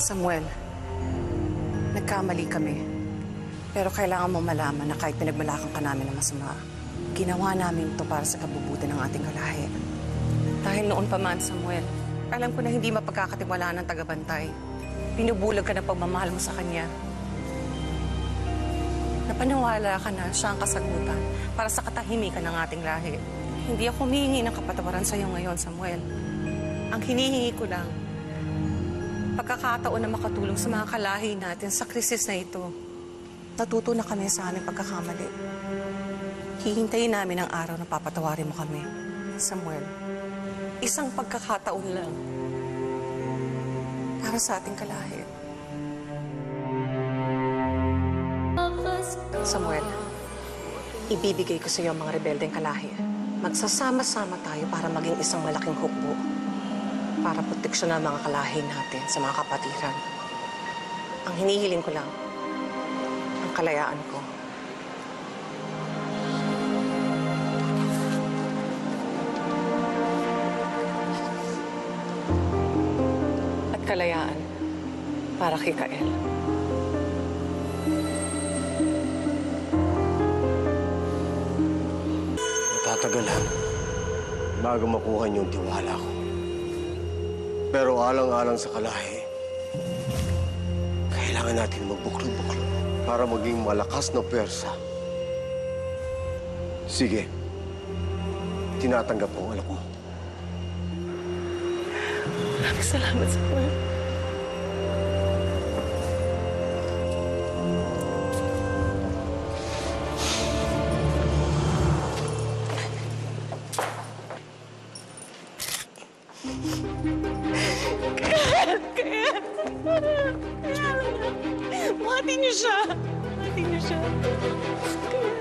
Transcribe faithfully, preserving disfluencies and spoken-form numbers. Samuel, nagkamali kami. Pero kailangan mo malaman na kahit pinagbalakan ka namin ng masama, ginawa namin ito para sa kabubuti ng ating kalahi. Dahil noon pa man, Samuel, alam ko na hindi mapagkakatiwalaan ng tagabantay. Pinubulag ka ng pagmamahal mo sa kanya. Napanawala ka na siya ang kasagutan para sa katahimikan ng ating lahi. Hindi ako humihingi ng kapatawaran sa iyo ngayon, Samuel. Ang hinihingi ko lang, pagkakataon na makatulong sa mga kalahi natin sa krisis na ito. Natuto na kami sa aming pagkakamali. Hihintayin namin ang araw na papatawarin mo kami. Samuel, isang pagkakataon lang para sa ating kalahi. Samuel, ibibigay ko sa iyo ang mga rebeldeng kalahi. Magsasama-sama tayo para maging isang malaking hukbo para proteksyonan ang mga kalahi natin sa mga kapatiran. Ang hinihiling ko lang, ang kalayaan ko. At kalayaan para kay Kael. Matatagalan bago makuha niyo ang tiwala ko. Pero alang-alang sa kalahi, kailangan natin magbuklo-buklo para maging malakas na pwersa. Sige, tinatanggap ko ang alak mo. Maraming salamat sa buwan. Buhatin niyo siya. Buhatin niyo siya.